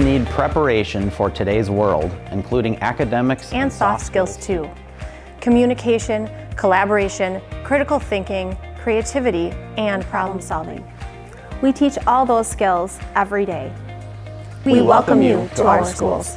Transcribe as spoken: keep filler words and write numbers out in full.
need preparation for today's world, including academics and, and soft skills too. Communication, collaboration, critical thinking, creativity, and problem solving. We teach all those skills every day. We, we welcome you to our schools.